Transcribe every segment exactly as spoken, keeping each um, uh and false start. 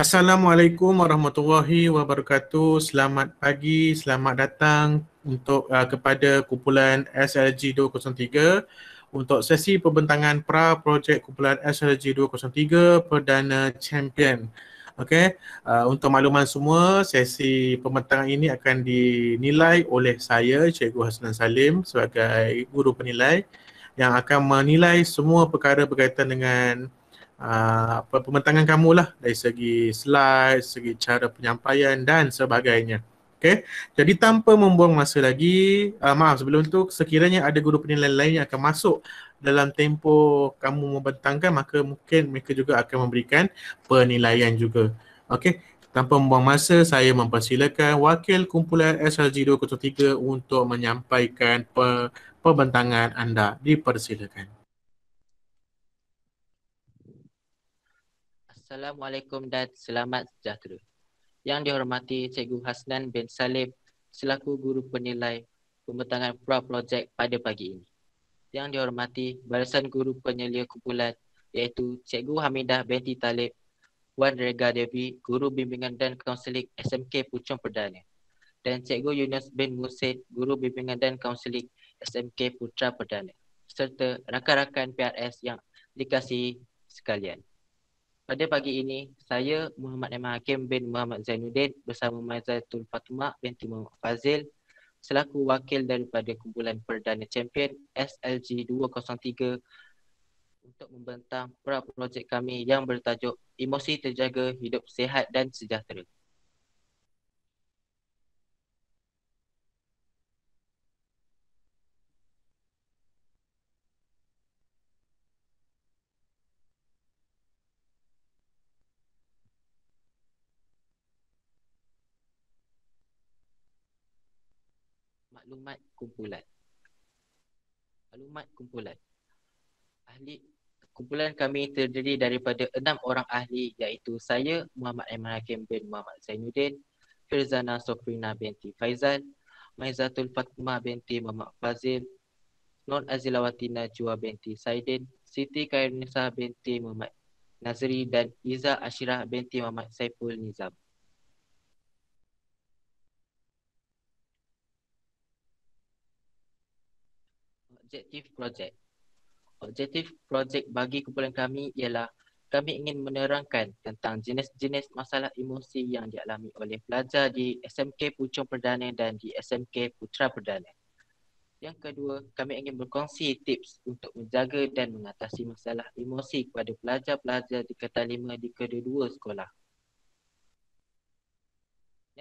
Assalamualaikum warahmatullahi wabarakatuh. Selamat pagi, selamat datang untuk uh, kepada kumpulan S L G two oh three untuk sesi pembentangan pra-projek kumpulan S L G two oh three Perdana Champion. Okey, uh, untuk makluman semua, sesi pembentangan ini akan dinilai oleh saya, Cikgu Hasnan Salim, sebagai guru penilai yang akan menilai semua perkara berkaitan dengan Uh, pembentangan kamu lah, dari segi slide, segi cara penyampaian dan sebagainya. Okay? Jadi tanpa membuang masa lagi, uh, maaf sebelum tu, sekiranya ada guru penilaian lain yang akan masuk dalam tempoh kamu membentangkan, maka mungkin mereka juga akan memberikan penilaian juga. Okay? Tanpa membuang masa, saya mempersilakan wakil kumpulan S L G two oh three untuk menyampaikan pe pembentangan anda. Dipersilakan. Assalamualaikum dan selamat sejahtera. Yang dihormati Cikgu Hasnan bin Salim selaku guru penilai pembentangan pra-projek pada pagi ini. Yang dihormati barisan guru penyelia kumpulan iaitu Cikgu Hamidah binti Talib, Wan Rega Devi, guru bimbingan dan kaunseling S M K Puchong Perdana, dan Cikgu Yunus bin Musa, guru bimbingan dan kaunseling S M K Putra Perdana, serta rakan-rakan P R S yang dikasihi sekalian. Pada pagi ini, saya Muhammad Naimah Hakim bin Muhammad Zainuddin bersama Maizatul Fatma binti Muhammad Fazil selaku wakil daripada kumpulan Perdana Champion S L G two oh three untuk membentang pra-projek kami yang bertajuk Emosi Terjaga, Hidup Sihat dan Sejahtera. Maklumat kumpulan. Maklumat kumpulan. Ahli kumpulan kami terdiri daripada enam orang ahli iaitu saya Muhammad Ayman Hakim bin Muhammad Zainuddin, Firzana Sofrina binti Faizal, Maizatul Fatma binti Muhammad Fazil, Non Azilawati Najwa binti Saidin, Siti Khairunnisa binti Muhammad Nazri dan Izah Asyirah binti Muhammad Saiful Nizam. Objektif projek. Objektif projek bagi kumpulan kami ialah kami ingin menerangkan tentang jenis-jenis masalah emosi yang dialami oleh pelajar di S M K Puchong Perdana dan di S M K Putra Perdana. Yang kedua, kami ingin berkongsi tips untuk menjaga dan mengatasi masalah emosi kepada pelajar-pelajar di Kata lima di kedua-dua sekolah.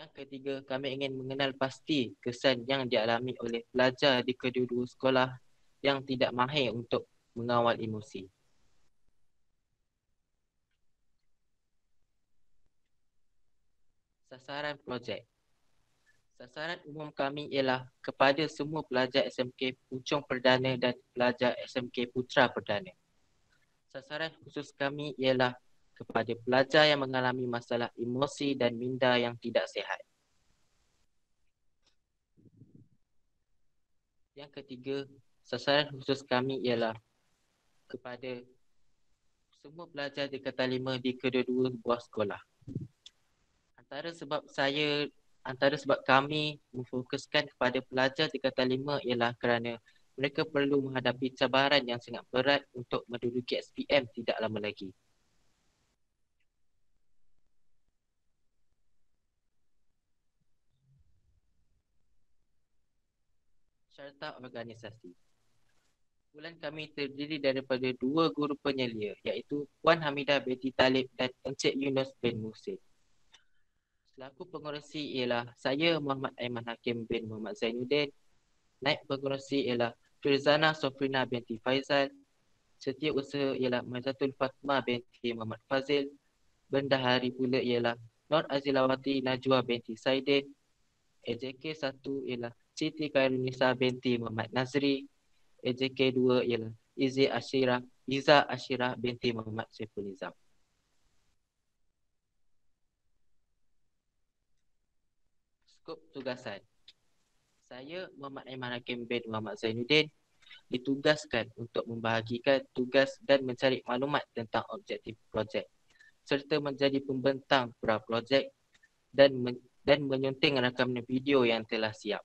Yang ketiga, kami ingin mengenal pasti kesan yang dialami oleh pelajar di kedua-dua sekolah yang tidak mahir untuk mengawal emosi. Sasaran projek. Sasaran umum kami ialah kepada semua pelajar S M K Puchong Perdana dan pelajar S M K Putra Perdana. Sasaran khusus kami ialah kepada pelajar yang mengalami masalah emosi dan minda yang tidak sihat. Yang ketiga, sasaran khusus kami ialah kepada semua pelajar di Kata lima di kedua-dua buah sekolah. Antara sebab saya, antara sebab kami memfokuskan kepada pelajar di Kata lima ialah kerana mereka perlu menghadapi cabaran yang sangat berat untuk menduduki S P M tidak lama lagi. Serta organisasi. Kumpulan kami terdiri daripada dua guru penyelia iaitu Puan Hamidah binti Talib dan Encik Yunus bin Musa. Selaku pengurusi ialah saya Muhammad Ayman Hakim bin Muhammad Zainuddin. Naib pengurusi ialah Firzana Sofrina binti Faizal. Setiausaha ialah Maizatul Fatma binti Muhammad Fazil. Bendahari pula ialah Nur Azilawati Najwa binti Saidin. E J K one ialah Siti Khairunnisa binti Muhammad Nazri. E J K two ialah Izah Asyirah Liza Asyirah binti Muhammad Saiful Nizam. Skop tugasan. Saya Muhammad Naimah Hakim bin Muhammad Zainuddin ditugaskan untuk membahagikan tugas dan mencari maklumat tentang objektif projek. serta menjadi pembentang pra-projek dan men- dan menyunting rakaman video yang telah siap.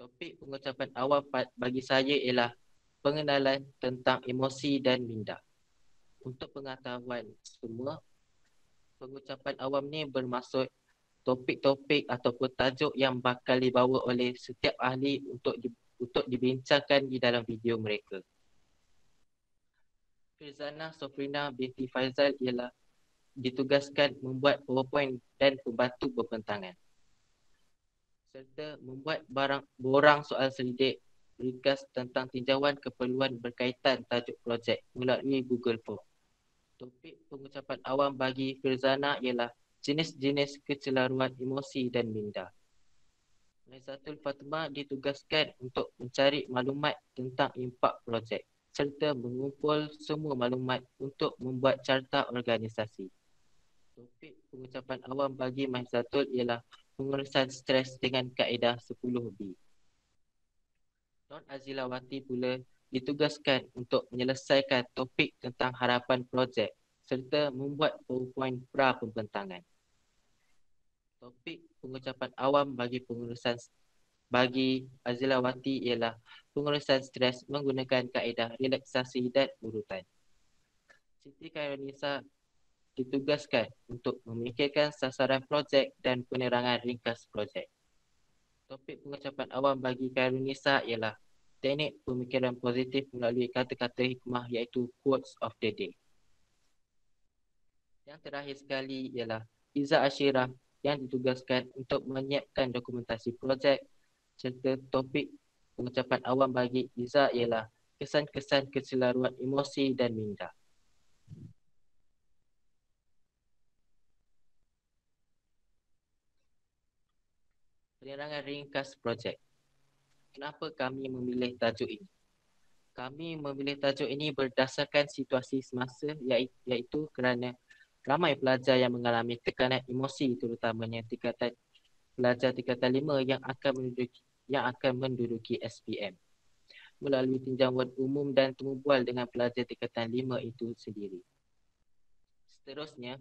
Topik pengucapan awal bagi saya ialah pengenalan tentang emosi dan minda. Untuk pengetahuan semua, pengucapan awam ni bermaksud topik-topik ataupun tajuk yang bakal dibawa oleh setiap ahli untuk di, untuk dibincangkan di dalam video mereka. Firzana Sofrina binti Faizal ialah ditugaskan membuat PowerPoint dan pembantu berpentangan, serta membuat barang borang soal selidik ringkas tentang tinjauan keperluan berkaitan tajuk projek melalui Google Form. Topik pengucapan awam bagi Firzana ialah jenis-jenis kecelaruan emosi dan minda. Maizatul Fatma ditugaskan untuk mencari maklumat tentang impak projek serta mengumpul semua maklumat untuk membuat carta organisasi. Topik pengucapan awam bagi Maizatul ialah pengurusan stres dengan kaedah sepuluh B. Non Azilawati pula ditugaskan untuk menyelesaikan topik tentang harapan projek serta membuat PowerPoint pra pembentangan. Topik pengucapan awam bagi pengurusan bagi Azilawati ialah pengurusan stres menggunakan kaedah relaksasi dan urutan. Siti Khairunnisa ditugaskan untuk memikirkan sasaran projek dan penerangan ringkas projek. Topik pengucapan awam bagi Khairunnisa ialah teknik pemikiran positif melalui kata-kata hikmah iaitu Quotes of the Day. Yang terakhir sekali ialah Izah Asyirah yang ditugaskan untuk menyiapkan dokumentasi projek, serta topik pengucapan awam bagi Izah ialah kesan-kesan kecelaruan emosi dan minda. Penerangan ringkas projek. Kenapa kami memilih tajuk ini? Kami memilih tajuk ini berdasarkan situasi semasa, iaitu kerana ramai pelajar yang mengalami tekanan emosi, terutamanya tingkatan pelajar tingkatan lima yang akan menduduki yang akan menduduki S P M. Melalui tinjauan umum dan temu bual dengan pelajar tingkatan lima itu sendiri. Seterusnya,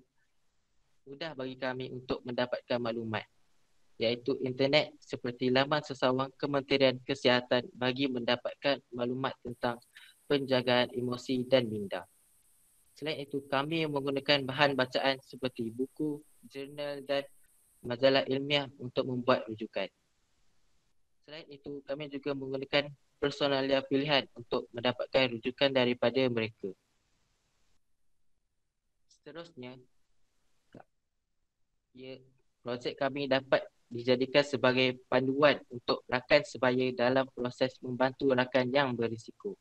mudah bagi kami untuk mendapatkan maklumat, iaitu internet seperti laman sesawang Kementerian Kesihatan bagi mendapatkan maklumat tentang penjagaan emosi dan minda. Selain itu, kami menggunakan bahan bacaan seperti buku, jurnal dan majalah ilmiah untuk membuat rujukan. Selain itu, kami juga menggunakan personalia pilihan untuk mendapatkan rujukan daripada mereka. Seterusnya, ya, projek kami dapat dijadikan sebagai panduan untuk rakan sebaya dalam proses membantu rakan yang berisiko.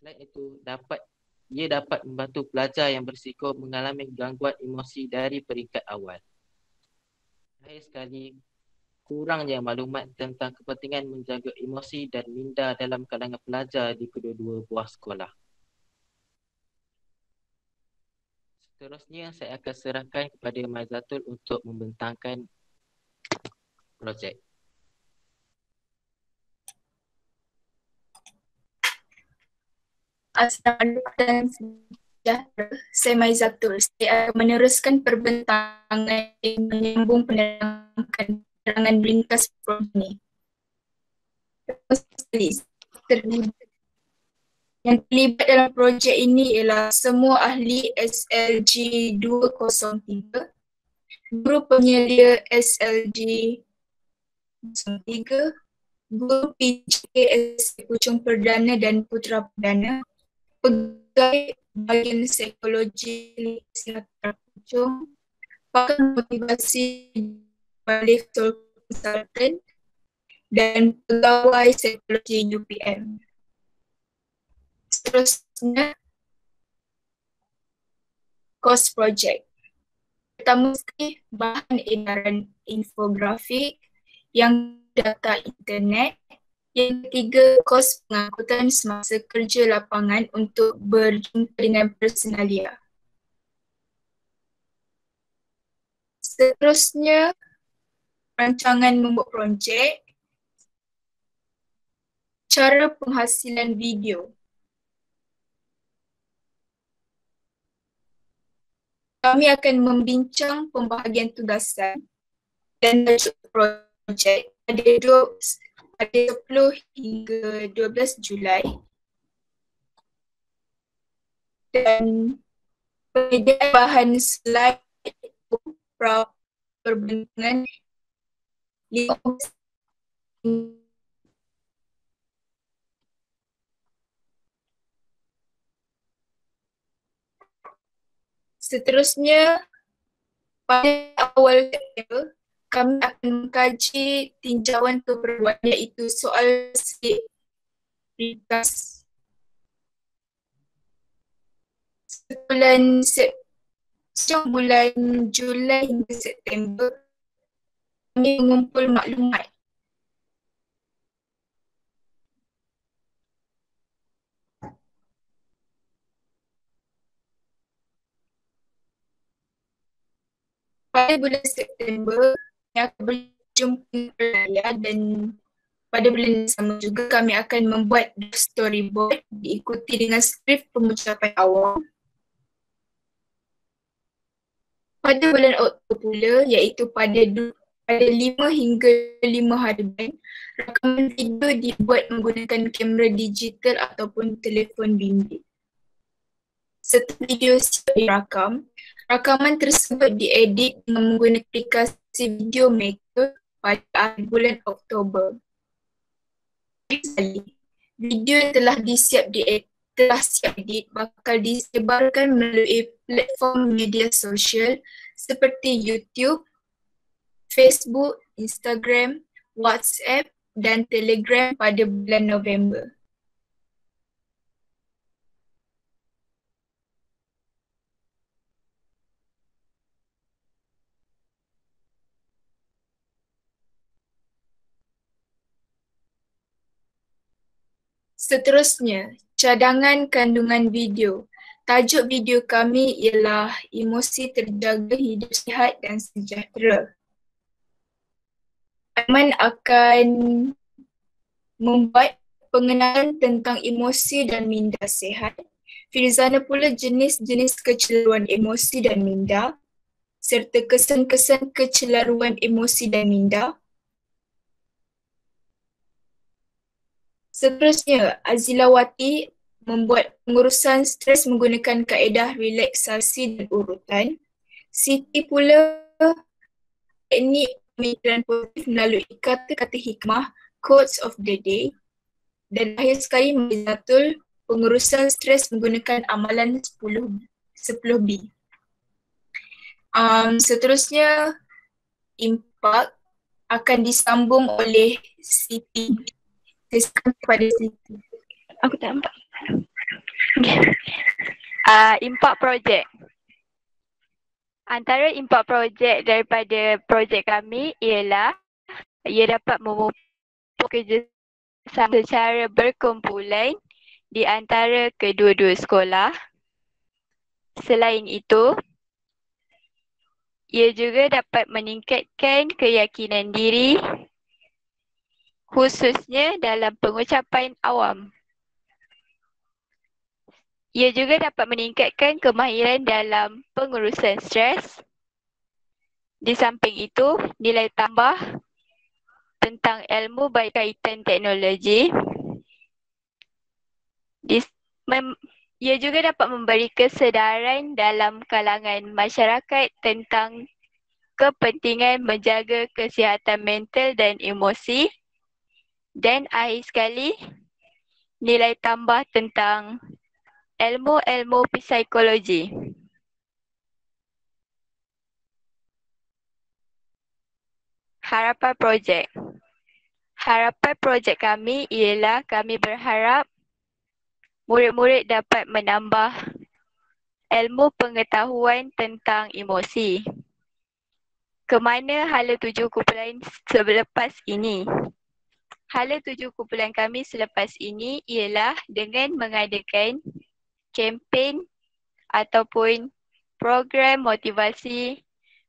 Selain itu, dapat ia dapat membantu pelajar yang berisiko mengalami gangguan emosi dari peringkat awal. Terakhir sekali, kurangnya maklumat tentang kepentingan menjaga emosi dan minda dalam kalangan pelajar di kedua-dua buah sekolah. Seterusnya, saya akan serahkan kepada Maizatul untuk membentangkan projek. Assalamualaikum dan sejahtera. Saya Maizatul. Saya akan meneruskan perbentangan yang menyambung penerangan penerangan ringkas projek ini. Terlibat Yang terlibat dalam projek ini ialah semua ahli S L G dua kosong tiga, guru penyelia S L G dua kosong tiga, guru P J S K Puchong Perdana dan Putra Perdana, pegawai bahagian psikologi kesihatan Puchong, pakar motivasi oleh konsultan dan pegawai psikologi U P M. Seterusnya, course project. Pertama sekali, bahan edaran infografik, yang data internet. Yang ketiga, kos pengangkutan semasa kerja lapangan untuk berjumpa dengan personalia. Seterusnya, rancangan membuat projek, cara penghasilan video. Kami akan membincang pembahagian tugasan dan projek pada sepuluh hingga dua belas Julai. Dan perbedaan bahan slide perbandingan lima Seterusnya, pada awal September, kami akan mengkaji tinjauan keperluan iaitu soal prioritas. Sebulan bulan Julai hingga September, kami mengumpul maklumat. Pada bulan September, kami akan berjumpa raya dan pada bulan yang sama juga kami akan membuat storyboard diikuti dengan skrip pengucapan awal. Pada bulan Oktober pula, iaitu pada pada lima hingga lima harian, rakaman video dibuat menggunakan kamera digital ataupun telefon bimbit. Setelah video direkam, rakaman tersebut diedit dengan menggunakan aplikasi Video Maker pada bulan Oktober. Video yang telah disiap diedit, telah siap edit bakal disebarkan melalui platform media sosial seperti YouTube, Facebook, Instagram, WhatsApp dan Telegram pada bulan November. Seterusnya, cadangan kandungan video. Tajuk video kami ialah Emosi Terjaga, Hidup Sihat dan Sejahtera. Aiman akan membuat pengenalan tentang emosi dan minda sehat. Firzana pula jenis-jenis kecelaruan emosi dan minda serta kesan-kesan kecelaruan emosi dan minda. Seterusnya, Azilawati membuat pengurusan stres menggunakan kaedah relaksasi dan urutan. Siti pula teknik pemikiran positif melalui kata-kata hikmah, Quotes of the Day. Dan akhir sekali, Maizatul pengurusan stres menggunakan amalan sepuluh B. Um, seterusnya, impak akan disambung oleh Siti. Pada situ. Aku tak nampak. Okay. Uh, impak projek. Antara impak projek daripada projek kami ialah ia dapat memupuk kerjasama secara berkumpulan di antara kedua-dua sekolah. Selain itu, ia juga dapat meningkatkan keyakinan diri khususnya dalam pengucapan awam. Ia juga dapat meningkatkan kemahiran dalam pengurusan stres. Di samping itu, nilai tambah tentang ilmu berkaitan teknologi. Ia juga dapat memberi kesedaran dalam kalangan masyarakat tentang kepentingan menjaga kesihatan mental dan emosi. Dan akhir sekali, nilai tambah tentang ilmu-ilmu psikologi. Harapan projek. Harapan projek kami ialah kami berharap murid-murid dapat menambah ilmu pengetahuan tentang emosi. Kemana hala tuju kumpulan selepas ini? Hala tuju kumpulan kami selepas ini ialah dengan mengadakan kempen ataupun program motivasi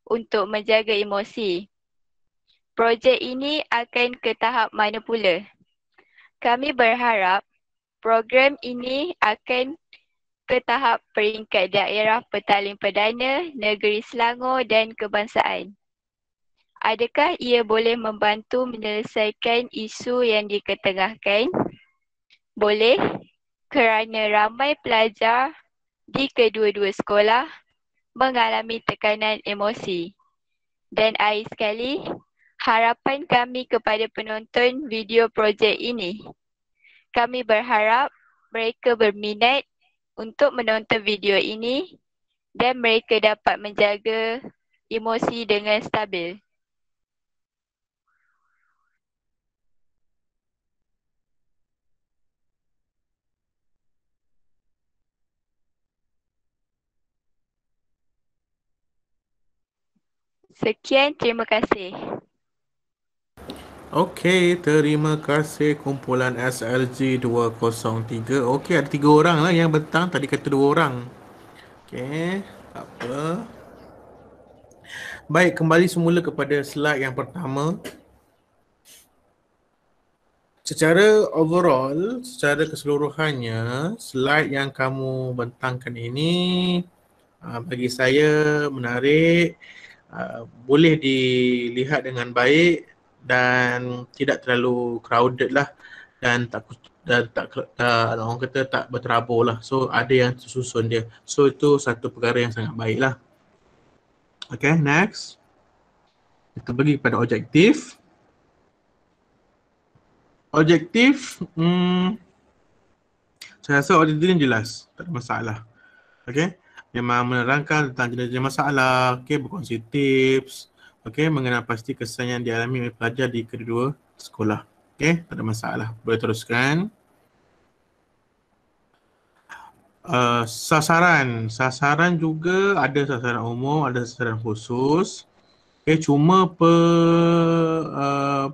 untuk menjaga emosi. Projek ini akan ke tahap mana pula. Kami berharap program ini akan ke tahap peringkat daerah petaling perdana, negeri Selangor dan kebangsaan. Adakah ia boleh membantu menyelesaikan isu yang diketengahkan? Boleh, kerana ramai pelajar di kedua-dua sekolah mengalami tekanan emosi. Dan akhir sekali, harapan kami kepada penonton video projek ini. Kami berharap mereka berminat untuk menonton video ini dan mereka dapat menjaga emosi dengan stabil. Sekian, terima kasih. Okey, terima kasih kumpulan S L G dua kosong tiga. Okey, ada tiga orang lah yang bentang. Tadi kata dua orang. Okey, tak apa. Baik, kembali semula kepada slide yang pertama. Secara overall, secara keseluruhannya, slide yang kamu bentangkan ini bagi saya menarik. Uh, boleh dilihat dengan baik dan tidak terlalu crowded lah dan tak dan tak uh, orang kata tak berterabur lah. So ada yang susun dia. So itu satu perkara yang sangat baik lah. Okay, next. Kita pergi kepada objektif. Objektif, hmm, saya rasa objektif ni jelas. Tak ada masalah. Okay. Memang menerangkan tentang jenis-jenis masalah, okay, berkongsi tips, okay, mengenai pasti kesan yang dialami oleh pelajar di kedua sekolah. Okay, tak ada masalah. Boleh teruskan. Uh, sasaran. Sasaran juga ada sasaran umum, ada sasaran khusus. Okay, cuma pe, uh,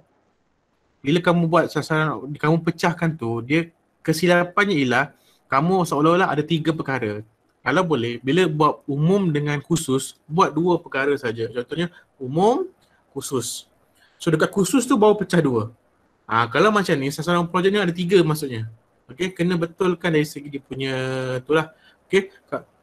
bila kamu buat sasaran, kamu pecahkan tu, dia kesilapannya ialah kamu seolah-olah ada tiga perkara. Kalau boleh, bila buat umum dengan khusus, buat dua perkara saja. Contohnya umum, khusus. So dekat khusus tu baru pecah dua. Ha, kalau macam ni, sasaran projek ni ada tiga maksudnya. Okay, kena betulkan dari segi dia punya tu lah. Okay,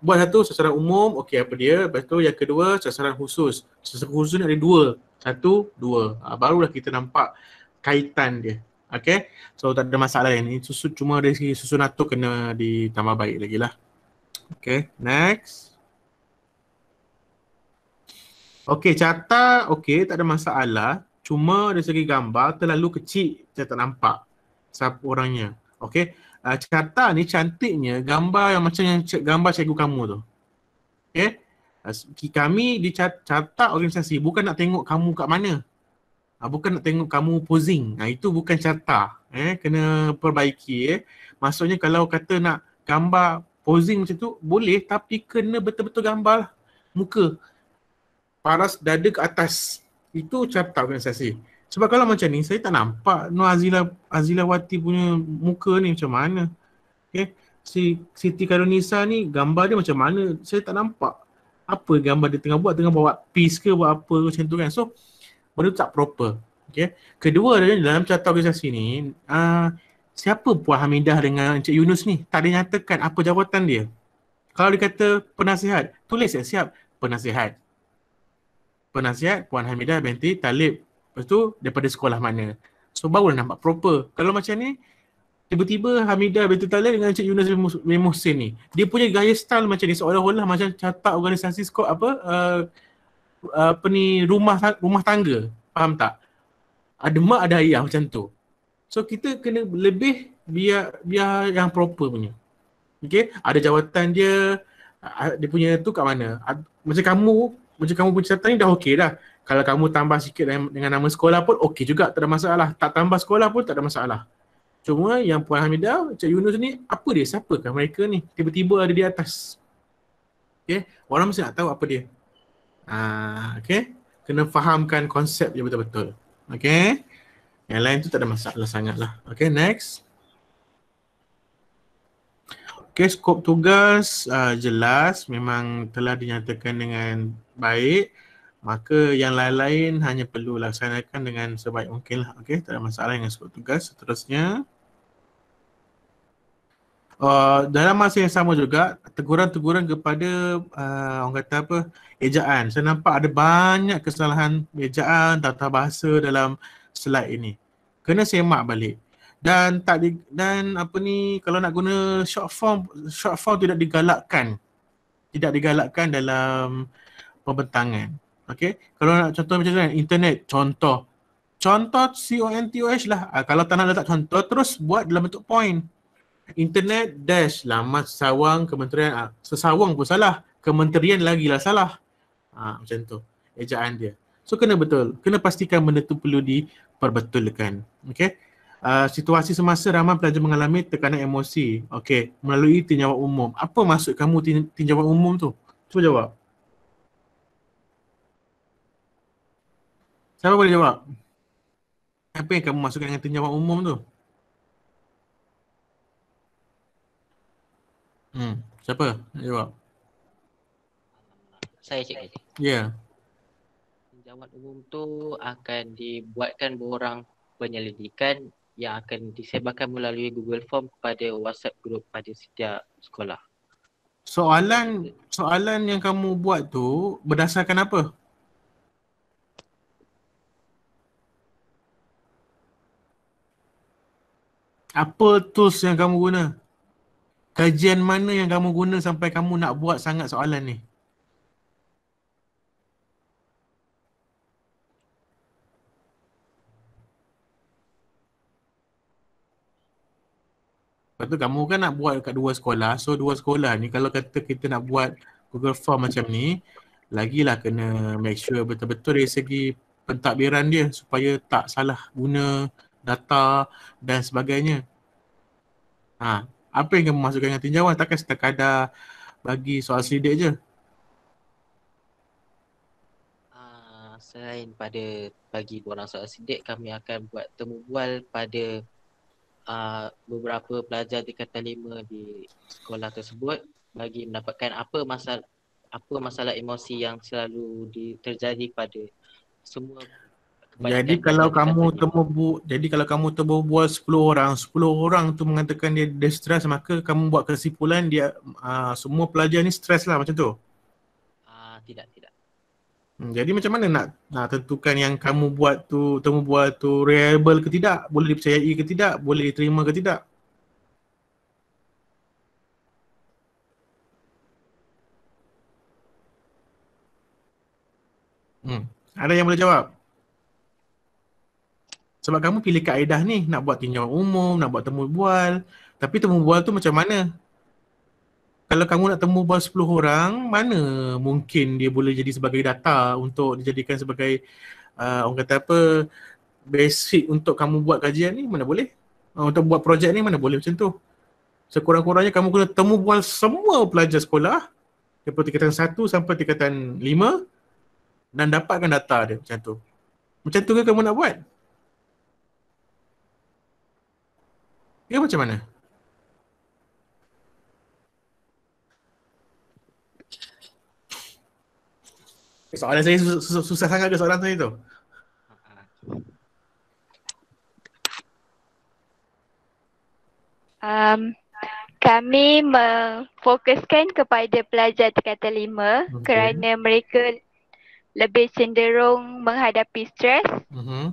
buat satu sasaran umum, okay apa dia. Lepas tu yang kedua, sasaran khusus. Sasaran khusus ni ada dua. Satu, dua. Ha, barulah kita nampak kaitan dia. Okay, so tak ada masalah yang ni. Susu, cuma dari segi susunan tu kena ditambah baik lagi lah. Okay, next. Okay, carta okay, tak ada masalah. Cuma dari segi gambar terlalu kecil, saya tak nampak siapa orangnya. Okay, uh, carta ni cantiknya gambar yang macam yang gambar cikgu kamu tu. Okay, uh, kami di carta organisasi bukan nak tengok kamu kat mana. Uh, bukan nak tengok kamu posing. Uh, itu bukan carta. Eh, kena perbaiki. Eh. Maksudnya kalau kata nak gambar posing macam tu boleh tapi kena betul-betul gambar muka. Paras dada ke atas. Itu carta organisasi. Sebab kalau macam ni saya tak nampak Nur Azila, Azilawati punya muka ni macam mana. Okay. Si Siti Khairunnisa ni gambar dia macam mana saya tak nampak. Apa gambar dia tengah buat, tengah buat piece ke buat apa macam tu kan. So benda tu tak proper. Okay. Kedua dalam carta organisasi ni uh, siapa Puan Hamidah dengan Encik Yunus ni? Tak dinyatakan apa jawatan dia. Kalau dia kata penasihat, tulis siap-siap penasihat. Penasihat Puan Hamidah binti Talib. Lepas tu daripada sekolah mana. So barulah nampak proper. Kalau macam ni, tiba-tiba Hamidah binti Talib dengan Encik Yunus bin Musa ni. Dia punya gaya style macam ni. Seolah-olah macam catat organisasi skop apa, uh, apa ni, rumah, rumah tangga. Faham tak? Ada mak ada ayah macam tu. So kita kena lebih biar biar yang proper punya. Okay, ada jawatan dia, dia punya tu kat mana. Macam kamu, macam kamu punya catatan ni dah okey dah. Kalau kamu tambah sikit dengan nama sekolah pun okey juga, tak ada masalah. Tak tambah sekolah pun tak ada masalah. Cuma yang Puan Hamidah, Encik Yunus ni, apa dia? Siapakah mereka ni? Tiba-tiba ada di atas. Okay, orang mesti nak tahu apa dia. Ah, okay, kena fahamkan konsep dia betul-betul. Okay. Yang lain tu tak ada masalah sangat lah. Okay, next. Okay, skop tugas uh, jelas memang telah dinyatakan dengan baik. Maka yang lain-lain hanya perlu laksanakan dengan sebaik mungkin lah. Okay, tak ada masalah dengan skop tugas. Seterusnya. Uh, dalam masa yang sama juga, teguran-teguran kepada uh, orang kata apa, ejaan. Saya nampak ada banyak kesalahan ejaan, tata bahasa dalam slide ini. Kena semak balik. Dan tak di, dan apa ni, kalau nak guna short form, short form tidak digalakkan. Tidak digalakkan dalam pembentangan. Okey. Kalau nak contoh macam mana, internet contoh. Contoh C O N T O H lah. Ha, kalau tak nak letak contoh, terus buat dalam bentuk point. Internet dash laman sawang kementerian, ha, sesawang pun salah, kementerian lagi lah salah. Ha, macam tu ejaan dia. So kena betul, kena pastikan benda tu perlu diperbetulkan. Okey. Uh, situasi semasa ramai pelajar mengalami tekanan emosi. Okey, melalui tinjauan umum. Apa maksud kamu tinjauan umum tu? Cuba jawab. Siapa boleh jawab? Apa yang kamu masukkan dengan tinjauan umum tu? Hmm, siapa nak jawab? Saya, cikgu. Ya. Yeah. Tinjauan umum tu akan dibuatkan borang penyelidikan yang akan disebarkan melalui Google Form kepada WhatsApp group pada setiap sekolah. Soalan soalan yang kamu buat tu berdasarkan apa? Apa tools yang kamu guna? Kajian mana yang kamu guna sampai kamu nak buat sangat soalan ni? Lepas tu kamu kan nak buat dekat dua sekolah. So dua sekolah ni kalau kata kita nak buat Google Form macam ni, lagilah kena make sure betul-betul dari segi pentadbiran dia supaya tak salah guna data dan sebagainya. Ha, apa yang kamu masukkan dengan tinjauan? Takkan sekadar bagi soal selidik je. Uh, selain pada bagi borang soal selidik, kami akan buat temu bual pada uh, beberapa pelajar tingkatan lima di sekolah tersebut bagi mendapatkan apa masalah apa masalah emosi yang selalu terjadi pada semua. Jadi kalau kamu temu jadi kalau kamu temu bual sepuluh orang, sepuluh orang tu mengatakan dia, dia stres, maka kamu buat kesimpulan dia uh, semua pelajar ni stres lah macam tu. Ah uh, tidak tidak. Hmm, jadi macam mana nak nak tentukan yang kamu buat tu temu bual tu reliable ke tidak, boleh dipercayai ke tidak, boleh diterima ke tidak? Hmm, ada yang boleh jawab? Sebab kamu pilih kaedah ni, nak buat tinjauan umum, nak buat temu bual. Tapi temu bual tu macam mana? Kalau kamu nak temu bual sepuluh orang, mana mungkin dia boleh jadi sebagai data untuk dijadikan sebagai uh, orang kata apa, basic untuk kamu buat kajian ni, mana boleh? Uh, untuk buat projek ni, mana boleh macam tu? Sekurang-kurangnya kamu kena temu bual semua pelajar sekolah daripada tingkatan satu sampai tingkatan lima dan dapatkan data dia macam tu. Macam tu ke kamu nak buat? Ya, macam mana? Soalan saya susah, susah sangat ke soalan saya tu? Um, kami memfokuskan kepada pelajar tingkatan lima, okay, kerana mereka lebih cenderung menghadapi stres. Uh-huh.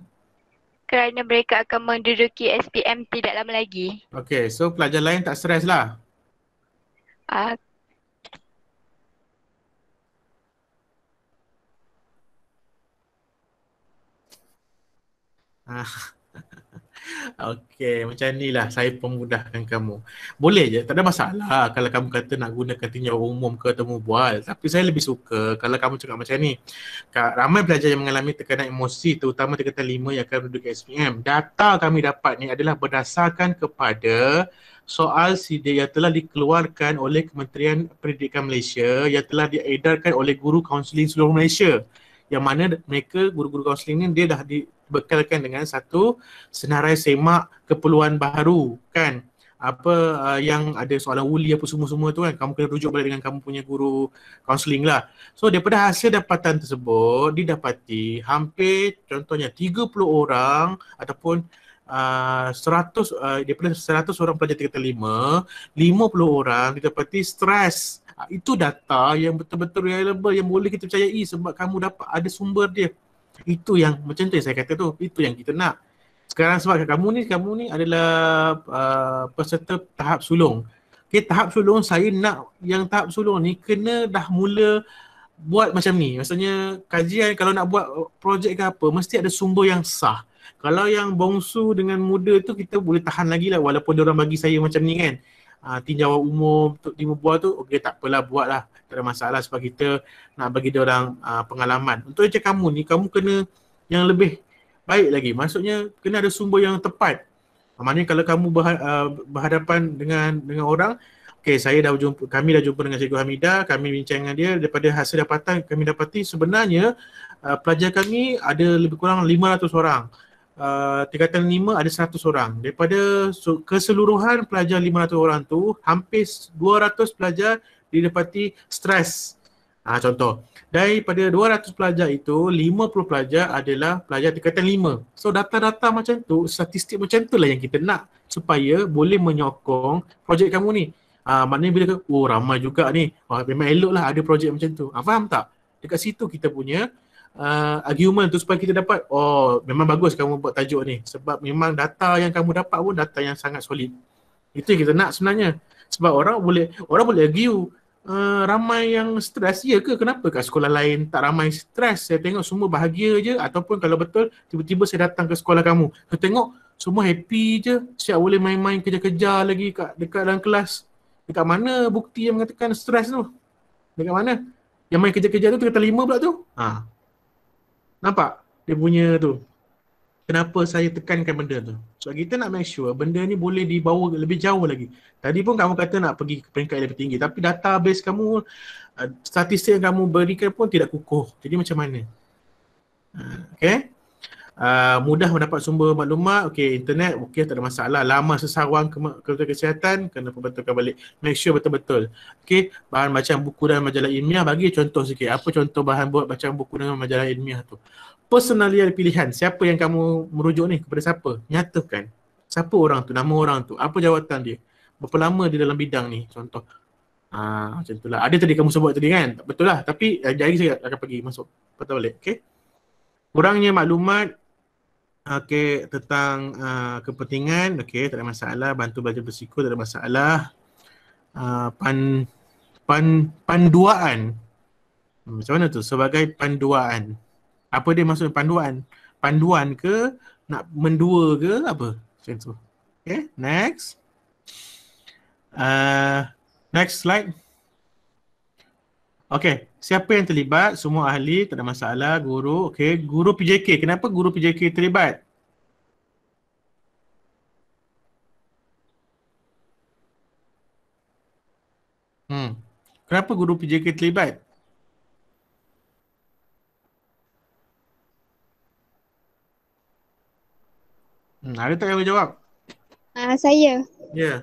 Kerana mereka akan menduduki S P M tidak lama lagi. Okay, so pelajar lain tak stres lah? Uh, okay, macam ni lah saya pemudahkan kamu. Boleh je, tak ada masalah kalau kamu kata nak gunakan tinjauan umum ke temu bual. Tapi saya lebih suka kalau kamu cakap macam ni. Ramai pelajar yang mengalami tekanan emosi, terutama tingkatan lima yang akan duduk S P M. Data kami dapat ni adalah berdasarkan kepada soal sidik yang telah dikeluarkan oleh Kementerian Pendidikan Malaysia yang telah diedarkan oleh guru kaunseling seluruh Malaysia. Yang mana mereka, guru-guru kaunseling ni, dia dah dibekalkan dengan satu senarai semak keperluan baru, kan? Apa uh, yang ada soalan wuli apa semua-semua tu kan, kamu kena rujuk balik dengan kamu punya guru kaunseling lah. So daripada hasil dapatan tersebut didapati hampir contohnya tiga puluh orang ataupun Uh, seratus uh, daripada seratus orang pelajar tingkatan lima, lima puluh orang didapati stres. Uh, itu data yang betul-betul reliable, yang boleh kita percayai sebab kamu dapat ada sumber dia. Itu yang macam tu yang saya kata tu, itu yang kita nak. Sekarang sebab kamu ni, kamu ni adalah uh, peserta tahap sulung. Okay, tahap sulung saya nak yang tahap sulung ni kena dah mula buat macam ni. Maksudnya kajian kalau nak buat projek ke apa, mesti ada sumber yang sah. Kalau yang bongsu dengan muda tu kita boleh tahan lagi lah, walaupun diorang bagi saya macam ni kan, uh, tinjauan umum untuk timur buah tu, okey tak apalah buat lah, tak ada masalah sebab kita nak bagi diorang uh, pengalaman. Untuk macam kamu ni, kamu kena yang lebih baik lagi, maksudnya kena ada sumber yang tepat. Maknanya kalau kamu berha, uh, berhadapan dengan dengan orang, okey saya dah jumpa, kami dah jumpa dengan Cikgu Hamidah, kami bincang dengan dia, daripada hasil dapatan kami dapati sebenarnya uh, pelajar kami ada lebih kurang lima ratus orang. Uh, tingkatan lima ada seratus orang. Daripada so, keseluruhan pelajar lima ratus orang tu, hampir dua ratus pelajar didapati stres. Ha, contoh, daripada dua ratus pelajar itu, lima puluh pelajar adalah pelajar tingkatan lima. So data-data macam tu, statistik macam tu lah yang kita nak supaya boleh menyokong projek kamu ni. Ha, maknanya bila kata, oh ramai juga ni, oh, memang elok lah ada projek macam tu. Ha, faham tak? Dekat situ kita punya Uh, argument tu supaya kita dapat, oh memang bagus kamu buat tajuk ni sebab memang data yang kamu dapat pun data yang sangat solid. Itu yang kita nak sebenarnya. Sebab orang boleh orang boleh argue uh, ramai yang stres, ya ke kenapa kat sekolah lain tak ramai stres, saya tengok semua bahagia je, ataupun kalau betul tiba-tiba saya datang ke sekolah kamu, saya tengok semua happy je, siap boleh main-main kejar-kejar lagi kat dekat dalam kelas. Dekat mana bukti yang mengatakan stres tu? Dekat mana? Yang main kejar-kejar tu kata lima pula tu. Ha. Nampak? Dia punya tu. Kenapa saya tekankan benda tu? Sebab kita nak make sure benda ni boleh dibawa lebih jauh lagi. Tadi pun kamu kata nak pergi ke peringkat yang lebih tinggi, tapi database kamu, uh, statistik yang kamu berikan pun tidak kukuh. Jadi macam mana? Uh, okay? Uh, mudah mendapat sumber maklumat. Okay, internet, okay tak ada masalah. Lama sesawang ke Kementerian Kesihatan, kena perbetulkan balik. Make sure betul-betul. Okay, bahan bacaan buku dan majalah ilmiah, bagi contoh sikit. Apa contoh bahan buat bacaan buku dan majalah ilmiah tu? Personalia pilihan, siapa yang kamu merujuk ni? Kepada siapa? Nyatakan. Siapa orang tu? Nama orang tu? Apa jawatan dia? Berapa lama dia dalam bidang ni? Contoh. Ah, macam tu lah. Ada tadi kamu sebut tadi kan? Betul lah. Tapi jadi saya akan pergi masuk. Patah balik. Okay. Kurangnya maklumat, okey, tentang uh, kepentingan, okey, tak ada masalah. Bantu belajar bersiko, tak ada masalah. Uh, pan, pan, panduaan, hmm, macam mana tu? Sebagai panduaan. Apa dia maksud panduan? Panduan ke? Nak mendua ke? Apa? Macam tu. Okay, next. Uh, next slide. Okey, siapa yang terlibat? Semua ahli, tak ada masalah. Guru, okey. Guru P J K, kenapa guru P J K terlibat? Hmm. Kenapa guru P J K terlibat? Hmm, ada tak yang berjawab? Uh, saya. Ya. Yeah.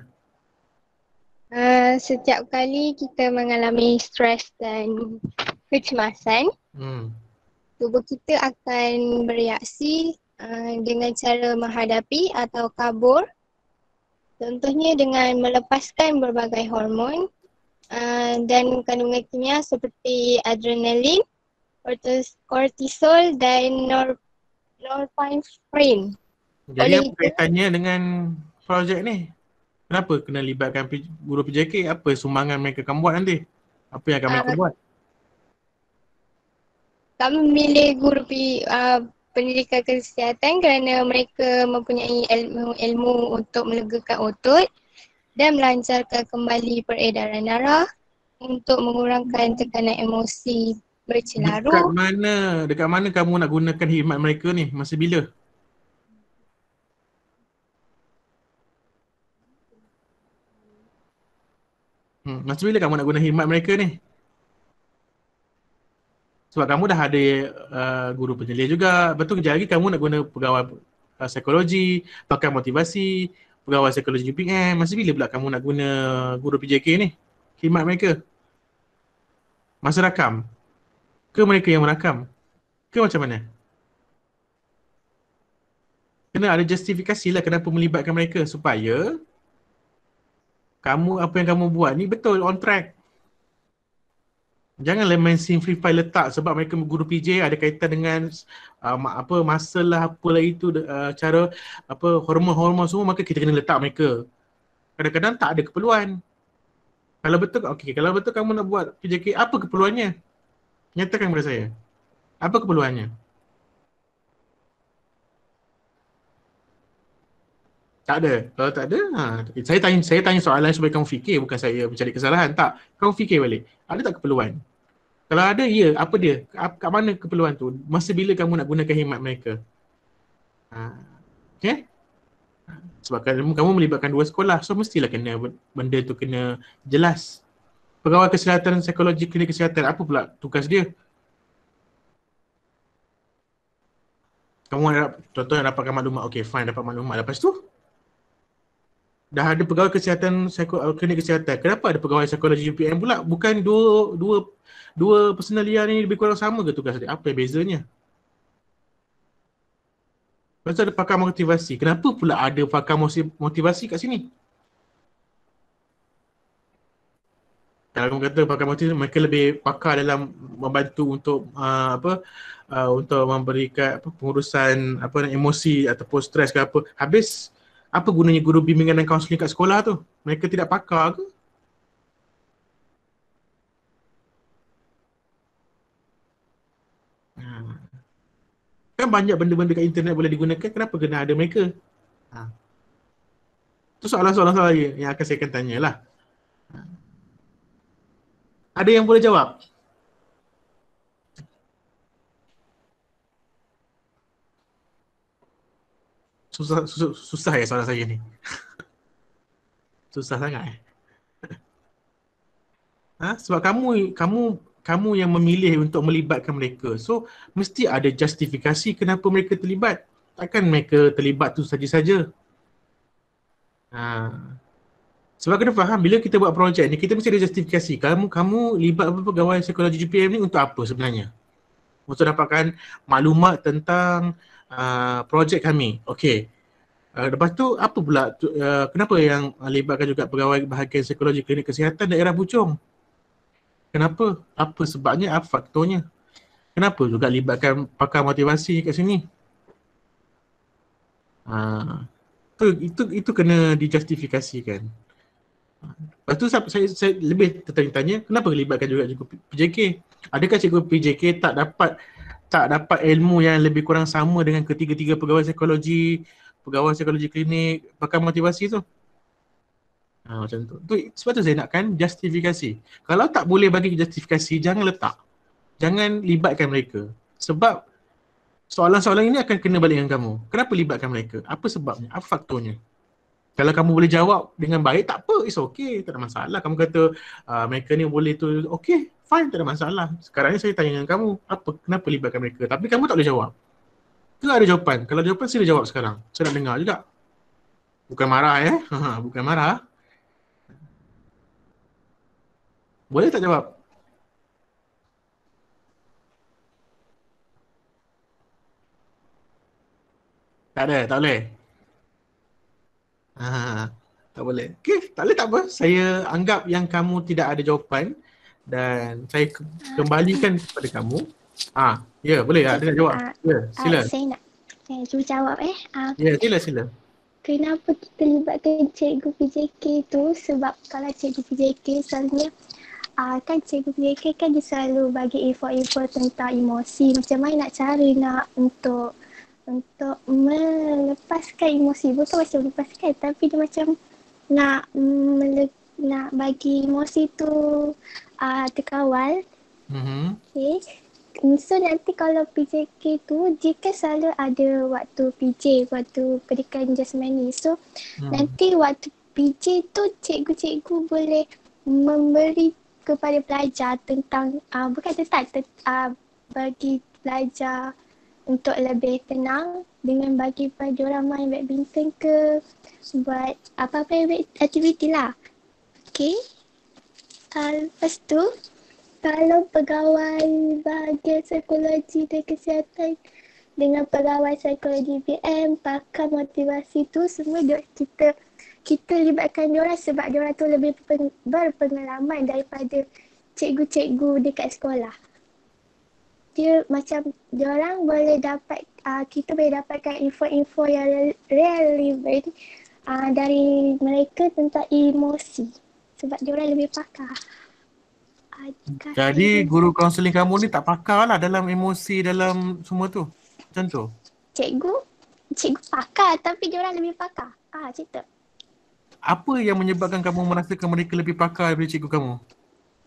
Uh, setiap kali kita mengalami stres dan kecemasan, hmm. tubuh kita akan bereaksi uh, dengan cara menghadapi atau kabur. Contohnya dengan melepaskan berbagai hormon uh, dan kandungan kimia seperti adrenalin, kortisol dan nor- norepinephrine. Jadi apa kaitannya dengan projek ni? Kenapa kena libatkan guru P J K? Apa sumbangan mereka akan buat nanti? Apa yang akan mereka uh, buat? Kami memilih guru P, uh, pendidikan kesihatan kerana mereka mempunyai ilmu-ilmu untuk melegakan otot dan melancarkan kembali peredaran darah untuk mengurangkan tekanan emosi bercelaru. Dekat mana, dekat mana kamu nak gunakan khidmat mereka ni? Masa bila? Hmm, masa bila kamu nak guna khidmat mereka ni? Sebab kamu dah ada uh, guru penyelia juga. Betul, kejap lagi kamu nak guna pegawai uh, psikologi, pakar motivasi, pegawai psikologi U P M. Masa bila pula kamu nak guna guru P J K ni? Khidmat mereka? Masa rakam? Ke mereka yang merakam? Ke macam mana? kena ada justifikasi lah kenapa melibatkan mereka supaya kamu, apa yang kamu buat ni betul, on track. Janganlah main simplify letak sebab mereka guru P J ada kaitan dengan uh, apa masalah apalah itu uh, cara apa hormon-hormon semua, maka kita kena letak mereka. Kadang-kadang tak ada keperluan. Kalau betul, okey, kalau betul kamu nak buat P J K, apa keperluannya? Nyatakan kepada saya. Apa keperluannya? Tak ada. Kalau tak ada, ha. saya tanya saya tanya soalan supaya kamu fikir, bukan saya mencari kesalahan. Tak, kamu fikir balik. Ada tak keperluan? Kalau ada, ya, apa dia? Kat mana keperluan tu? Masa bila kamu nak gunakan khidmat mereka? Ha. Okay? Sebab kamu melibatkan dua sekolah, so mestilah kena benda tu kena jelas. Pegawai kesihatan, psikologi klinik kesihatan, apa pula tugas dia? Kamu harap, contoh yang dapatkan maklumat, okay fine dapat maklumat, lepas tu dah ada pegawai kesihatan, psiko, klinik kesihatan. Kenapa ada pegawai psikologi U P M pula? Bukan dua dua dua personal liar ni lebih kurang sama ke tugas dia? Apa yang bezanya? Lepas tu ada pakar motivasi. Kenapa pula ada pakar motivasi kat sini? Kalau kamu kata pakar motivasi, mereka lebih pakar dalam membantu untuk uh, apa uh, untuk memberikan apa, pengurusan apa emosi ataupun stres ke apa. Habis apa gunanya guru bimbingan dan kaunseling kat sekolah tu? Mereka tidak pakar ke? Hmm. Kan banyak benda-benda kat internet boleh digunakan, kenapa kena ada mereka? Ha. Tu soalan-soalan saya yang akan saya akan tanyalah. Ha. Ada yang boleh jawab? Susah, susah, susah ya soalan saya ni. Susah sangat eh. Ha? Sebab kamu kamu kamu yang memilih untuk melibatkan mereka. So mesti ada justifikasi kenapa mereka terlibat. Takkan mereka terlibat tu saja-saja. Ha. Sebab kena faham bila kita buat projek ni, kita mesti ada justifikasi. Kamu kamu libat pegawai psikologi U P M ni untuk apa sebenarnya? Untuk dapatkan maklumat tentang Uh, projek kami, okey. Uh, lepas tu apa pula tu, uh, kenapa yang libatkan juga pegawai bahagian psikologi klinik kesihatan daerah Puchong? Kenapa? Apa sebabnya? Apa faktornya? Kenapa juga libatkan pakar motivasi kat sini? Uh, itu, itu itu kena dijustifikasikan. Lepas tu saya, saya lebih tertanya-tanya, kenapa libatkan juga cikgu P J K? Adakah cikgu P J K tak dapat tak dapat ilmu yang lebih kurang sama dengan ketiga-tiga pegawai psikologi, pegawai psikologi klinik, pakar motivasi tu? Ha, macam tu. tu. Sebab tu saya nakkan justifikasi. Kalau tak boleh bagi justifikasi, jangan letak. Jangan libatkan mereka. Sebab soalan-soalan ini akan kena balik dengan kamu. Kenapa libatkan mereka? Apa sebabnya? Apa faktornya? Kalau kamu boleh jawab dengan baik, tak apa, it's okay, tak ada masalah. Kamu kata uh, mereka ni boleh tu, okay, fine, tak ada masalah. Sekarang ni saya tanya dengan kamu, apa, kenapa libatkan mereka? Tapi kamu tak boleh jawab. Itu ada jawapan. Kalau jawapan, sila jawab sekarang. Saya nak dengar juga. Bukan marah eh. Ha, bukan marah. Boleh tak jawab? Tak ada, tak boleh. Ha, tak boleh. Okay, tak boleh tak apa. Saya anggap yang kamu tidak ada jawapan dan saya ke kembalikan kepada kamu. Ah, ya, yeah, boleh. Ada nak jawab? Ya, yeah, sila. Saya nak saya cuba jawab eh. Uh, ya, yeah, sila sila. Kenapa kita libatkan cikgu P J K tu? Sebab kalau cikgu P J K selalunya uh, kan cikgu P J K kan dia selalu bagi info-info tentang emosi. Macam mana nak cari nak untuk untuk melepaskan emosi, bukan macam melepaskan tapi dia macam nak melep, nak bagi emosi tu uh, terkawal. Mm-hmm. Okay. So nanti kalau P J K tu dia kan selalu ada waktu P J, waktu pendidikan jasmani. So mm. nanti waktu P J tu cikgu-cikgu boleh memberi kepada pelajar tentang uh, bukan tentang uh, bagi pelajar untuk lebih tenang dengan bagi pada orang main badminton ke, buat apa-apa aktiviti lah. Okay. Uh, lepas tu, kalau pegawai bahagian psikologi dan kesihatan dengan pegawai psikologi U P M, pakar motivasi tu semua dia, kita kita libatkan diorang sebab diorang tu lebih berpengalaman daripada cikgu-cikgu dekat sekolah. Dia macam diorang boleh dapat, uh, kita boleh dapatkan info-info yang relevan uh, dari mereka tentang emosi sebab diorang lebih pakar. Jadi guru kaunseling kamu ni tak pakar lah dalam emosi, dalam semua tu? Macam tu? Cikgu, cikgu pakar tapi diorang lebih pakar. Ah, cerita. Apa yang menyebabkan kamu merasakan mereka lebih pakar daripada cikgu kamu?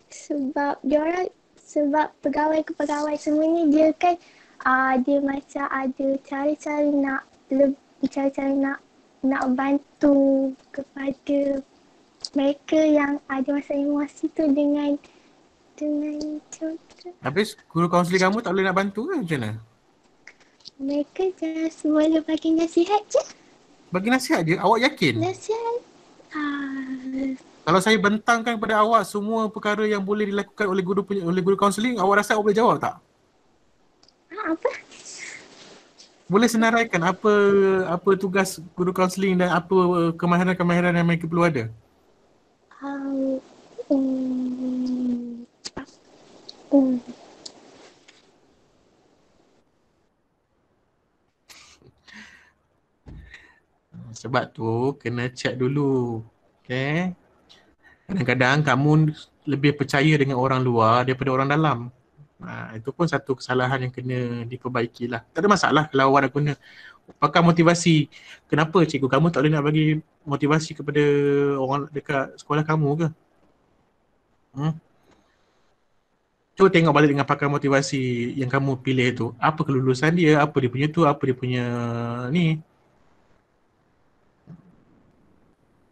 Sebab diorang, sebab pegawai-pegawai semua ni dia kan uh, dia macam ada cara-cara nak lebih, cara-cara nak nak bantu kepada mereka yang ada masalah emosi tu dengan dengan contoh. Habis guru kaunseling kamu tak boleh nak bantu ke macam mana? Mereka just boleh bagi nasihat je. Bagi nasihat je? Awak yakin? Nasihat. Uh... Kalau saya bentangkan kepada awak semua perkara yang boleh dilakukan oleh guru punya, oleh guru kaunseling, awak rasa awak boleh jawab tak? Ha, apa? Boleh senaraikan apa apa tugas guru kaunseling dan apa kemahiran-kemahiran yang mereka perlu ada? Um, um... Hmm. Sebab tu kena check dulu. Okay. Kadang-kadang kamu lebih percaya dengan orang luar daripada orang dalam. Ha, itu pun satu kesalahan yang kena diperbaikilah. Tak ada masalah kalau awak nak guna pakar motivasi. Kenapa cikgu kamu tak boleh nak bagi motivasi kepada orang dekat sekolah kamu ke? Hmm? Cuba tengok balik dengan pakar motivasi yang kamu pilih tu. Apa kelulusan dia, apa dia punya tu, apa dia punya ni.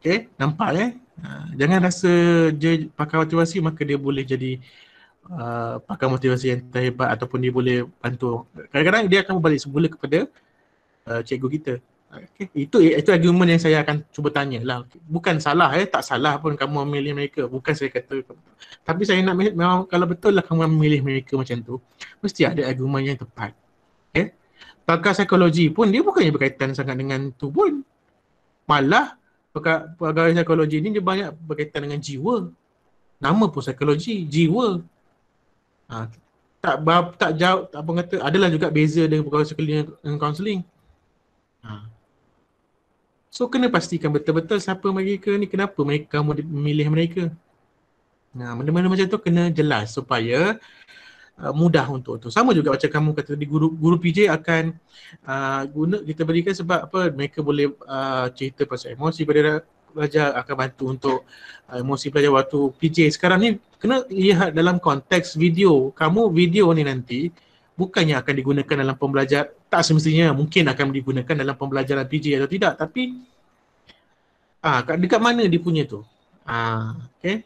Okay, nampak eh? Jangan rasa je pakar motivasi maka dia boleh jadi uh, pakar motivasi yang terhebat ataupun dia boleh bantu. Kadang-kadang dia akan balik semula kepada uh, cikgu kita. Okay. Itu itu argument yang saya akan cuba tanya lah. Bukan salah eh, tak salah pun kamu memilih mereka. Bukan saya kata. Tapi saya nak memang kalau betul lah kamu memilih mereka macam tu, mesti ada argument yang tepat. Okay. Pakar psikologi pun dia bukannya berkaitan sangat dengan tu pun. Malah pegawai psikologi ni dia banyak berkaitan dengan jiwa. Nama pun psikologi, jiwa. Ha, tak tak jauh, tak apa kata. Adalah juga beza dengan pegawai psikologi dan kaunseling. Ha. So kena pastikan betul-betul siapa mereka ni, kenapa mereka kamu memilih mereka. Nah, benda-benda macam tu kena jelas supaya uh, mudah untuk tu. Sama juga macam kamu kata tadi, guru guru P J akan uh, guna kita berikan sebab apa, mereka boleh uh, cerita pasal emosi pada pelajar, akan bantu untuk uh, emosi pelajar waktu P J. Sekarang ni kena lihat dalam konteks video. Kamu video ni nanti bukannya akan digunakan dalam pembelajaran, tak semestinya, mungkin akan digunakan dalam pembelajaran P J atau tidak, tapi ah ha, dekat mana dia punya tu, ah ha, okay,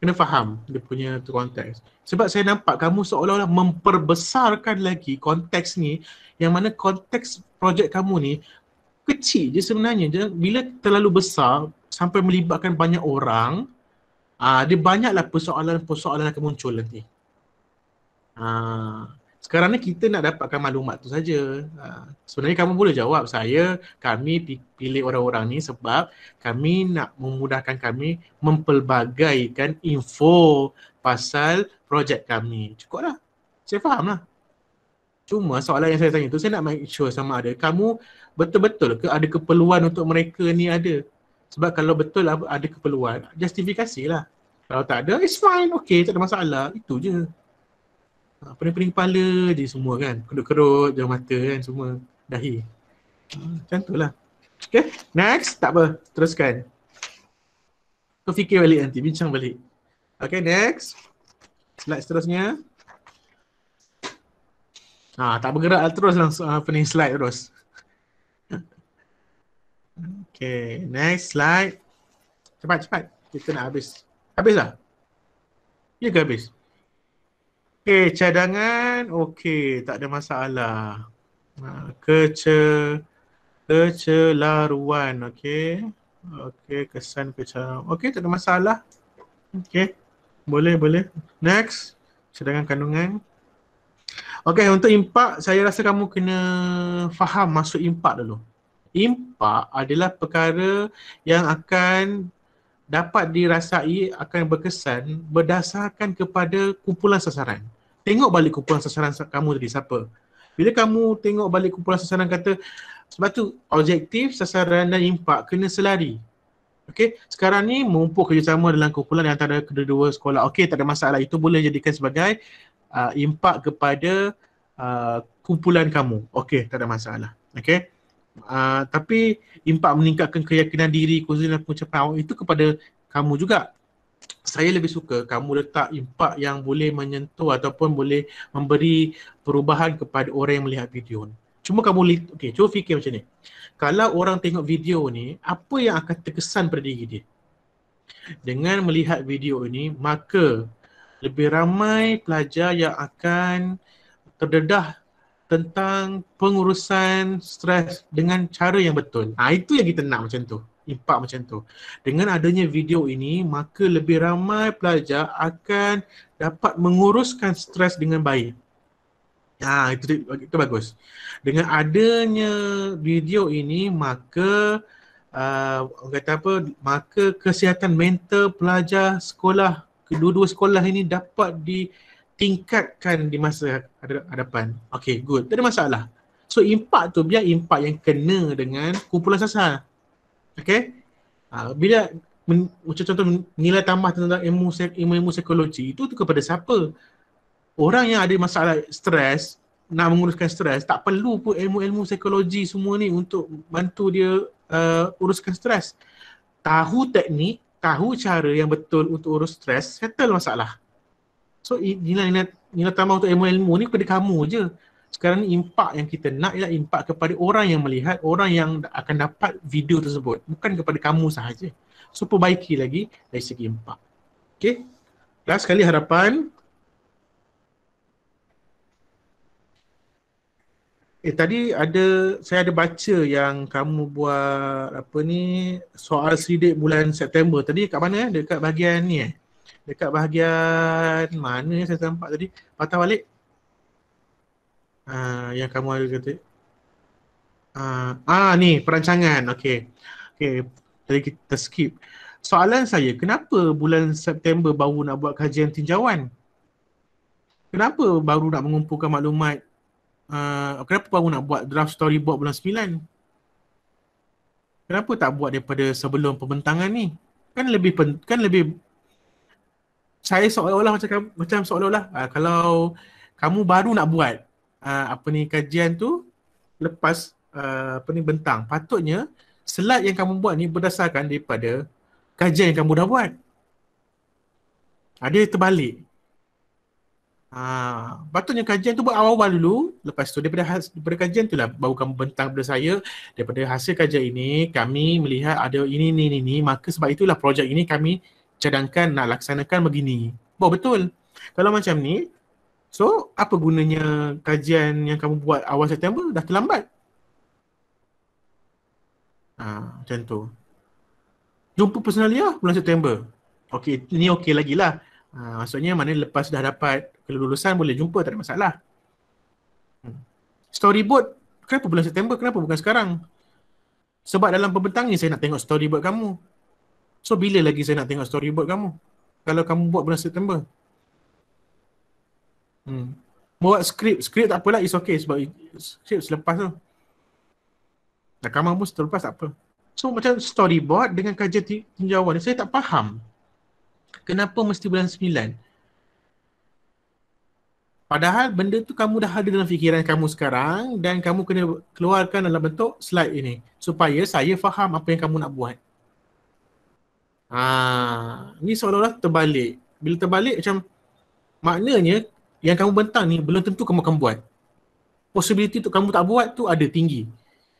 kena faham dia punya tu konteks. Sebab saya nampak kamu seolah-olah memperbesarkan lagi konteks ni, yang mana konteks projek kamu ni kecil je sebenarnya. Bila terlalu besar sampai melibatkan banyak orang, ah ha, dia banyaklah persoalan-persoalan akan muncul nanti. Ah ha. Sekarang ni kita nak dapatkan maklumat tu saja. Ha. Sebenarnya kamu boleh jawab, saya, kami pilih orang-orang ni sebab kami nak memudahkan kami mempelbagaikan info pasal projek kami. Cukup lah. Saya faham lah. Cuma soalan yang saya tanya tu, saya nak make sure sama ada kamu betul-betul ke ada keperluan untuk mereka ni ada. Sebab kalau betul ada keperluan, justifikasi lah. Kalau tak ada, it's fine, okay, tak ada masalah. Itu je. Ha, pening-pening kepala je semua kan, kerut-kerut, jauh mata kan semua, dahi. Ha, macam tu lah. Okay, next, tak apa, teruskan. Kau fikir balik nanti, bincang balik. Okay, next. Slide seterusnya. Ha, tak bergerak terus langsung, apa ni, slide terus. Okay, next slide. Cepat-cepat, kita nak habis. Habis lah? Ya ke habis? Okey, cadangan, okey, tak ada masalah. Kece, kecelaruan, okey. Okey, kesan kecelaruan. Okey, tak ada masalah. Okey, boleh, boleh. Next, cadangan kandungan. Okey, untuk impak, saya rasa kamu kena faham maksud impak dulu. Impak adalah perkara yang akan dapat dirasai, akan berkesan berdasarkan kepada kumpulan sasaran. Tengok balik kumpulan sasaran kamu tadi siapa. Bila kamu tengok balik kumpulan sasaran, kata sebab tu objektif, sasaran dan impak kena selari. Okey, sekarang ni mengumpul kerjasama dalam kumpulan antara kedua-dua sekolah. Okey, tak ada masalah. Itu boleh jadikan sebagai uh, impak kepada uh, kumpulan kamu. Okey, tak ada masalah. Okey. Uh, tapi impak meningkatkan keyakinan diri, khususnya pengucapan awak itu kepada kamu juga. Saya lebih suka kamu letak impak yang boleh menyentuh ataupun boleh memberi perubahan kepada orang yang melihat video ni. Cuma kamu, okay, cuba fikir macam ni. Kalau orang tengok video ni, apa yang akan terkesan pada diri dia? Dengan melihat video ini, maka lebih ramai pelajar yang akan terdedah tentang pengurusan stres dengan cara yang betul. Ha, itu yang kita nak macam tu. Impak macam tu. Dengan adanya video ini, maka lebih ramai pelajar akan dapat menguruskan stres dengan baik. Ha, itu, itu bagus. Dengan adanya video ini, maka uh, kata apa? Maka kesihatan mental pelajar sekolah, kedua-dua sekolah ini dapat di tingkatkan di masa hadapan. Okay, good. Tak ada masalah. So, impak tu biar impak yang kena dengan kumpulan sasaran. Okay? Ha, bila men, macam contoh nilai tambah tentang ilmu, ilmu psikologi, itu tu kepada siapa? Orang yang ada masalah stres, nak menguruskan stres, tak perlu pun ilmu-ilmu psikologi semua ni untuk bantu dia uh, uruskan stres. Tahu teknik, tahu cara yang betul untuk urus stres, settle masalah. So nilai-nilai nilai tambah untuk ilmu-ilmu ni kepada kamu je. Sekarang ni impak yang kita nak ialah impak kepada orang yang melihat, orang yang akan dapat video tersebut, bukan kepada kamu sahaja. So perbaiki lagi dari segi impak. Okay, last sekali harapan. Eh tadi ada, saya ada baca yang kamu buat apa ni, soal sidik bulan September tadi kat mana? Dekat bahagian ni eh? Dekat bahagian mana yang saya nampak tadi? Patah balik. Uh, yang kamu ada kata. Uh, ah ni perancangan. Okey. Okey. Tadi kita skip. Soalan saya, kenapa bulan September baru nak buat kajian tinjauan? Kenapa baru nak mengumpulkan maklumat? Uh, kenapa baru nak buat draft storyboard bulan sembilan? Kenapa tak buat daripada sebelum pembentangan ni? Kan lebih pen- kan lebih saya seolah-olah macam macam seolah-olah uh, kalau kamu baru nak buat uh, apa ni kajian tu lepas uh, apa ni bentang, patutnya slide yang kamu buat ni berdasarkan daripada kajian yang kamu dah buat. Ada uh, terbalik. Uh, patutnya kajian tu buat awal-awal dulu, lepas tu daripada, has, daripada kajian tu lah baru kamu bentang kepada saya, daripada hasil kajian ini kami melihat ada ini ni ni ni, maka sebab itulah projek ini kami cadangkan nak laksanakan begini. Oh, betul. Kalau macam ni, so apa gunanya kajian yang kamu buat awal September? Dah terlambat. Ha, macam tu. Jumpa personalia bulan September. Okey, ni okey lagi lah. Ha, maksudnya mana lepas dah dapat kelulusan boleh jumpa, tak ada masalah. Hmm. Storyboard, kenapa bulan September? Kenapa bukan sekarang? Sebab dalam pembentang ni saya nak tengok storyboard kamu. So bila lagi saya nak tengok storyboard kamu kalau kamu buat bulan September? Hmm. Buat skrip, skrip tak apalah, it's okay sebab skrip selepas tu. Rakaman pun selepas tak apa. So macam storyboard dengan kajian tinjauan, saya tak faham kenapa mesti bulan sembilan. Padahal benda tu kamu dah ada dalam fikiran kamu sekarang dan kamu kena keluarkan dalam bentuk slide ini supaya saya faham apa yang kamu nak buat. Ah, ni seolah-olah terbalik. Bila terbalik macam maknanya yang kamu bentang ni belum tentu kamu akan buat. Possibility tu kamu tak buat tu ada tinggi.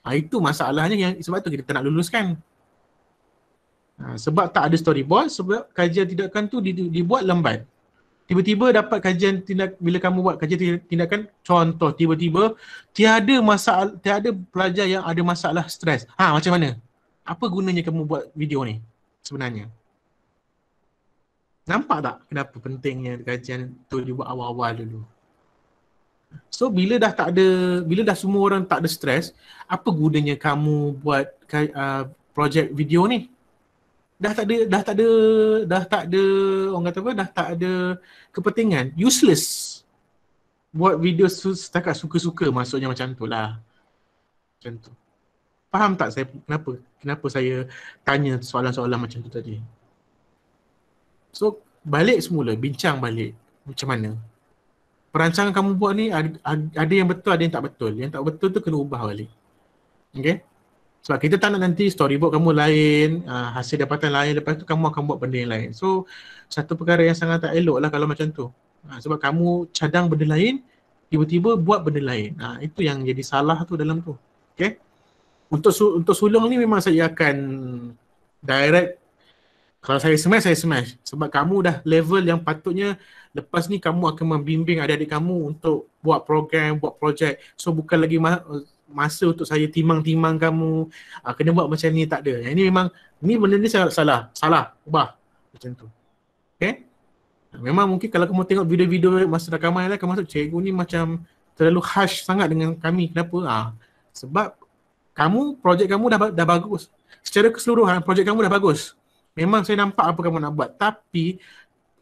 Ha, itu masalahnya yang sebab tu kita nak luluskan. Ha, sebab tak ada storyboard, sebab kajian tindakan tu dibuat lambat. Tiba-tiba dapat kajian tindak, bila kamu buat kajian tindakan contoh tiba-tiba tiada masalah, tiada pelajar yang ada masalah stres. Ha, macam mana? Apa gunanya kamu buat video ni? Sebenarnya nampak tak kenapa pentingnya kajian tu dibuat awal-awal dulu? So bila dah tak ada, bila dah semua orang tak ada stres, apa gunanya kamu buat uh, projek video ni? Dah tak ada, dah tak ada, dah tak ada, orang kata apa, dah tak ada kepentingan. Useless. Buat video setakat suka-suka, maksudnya macam tu lah. Macam tu. Faham tak saya kenapa? Kenapa saya tanya soalan-soalan macam tu tadi? So balik semula, bincang balik macam mana. Perancangan kamu buat ni ada, ada yang betul, ada yang tak betul. Yang tak betul tu kena ubah balik. Okay? Sebab kita tak nak nanti storyboard kamu lain, uh, hasil dapatan lain, lepas tu kamu akan buat benda yang lain. So satu perkara yang sangat tak elok lah kalau macam tu. Ha, sebab kamu cadang benda lain, tiba-tiba buat benda lain. Ha, itu yang jadi salah tu dalam tu. Okay? Untuk su- untuk sulung ni memang saya akan direct. Kalau saya smash, saya smash. Sebab kamu dah level yang patutnya lepas ni kamu akan membimbing adik-adik kamu untuk buat program, buat projek. So bukan lagi ma- masa untuk saya timang-timang kamu, ah, kena buat macam ni, tak ada. Yang ini memang, ni benda ni salah, salah, salah, ubah macam tu. Okay? Memang mungkin kalau kamu tengok video-video masa rakaman lah, kamu masuk cikgu ni macam terlalu harsh sangat dengan kami. Kenapa? Ah, sebab kamu, projek kamu dah, dah bagus. Secara keseluruhan, projek kamu dah bagus. Memang saya nampak apa kamu nak buat, tapi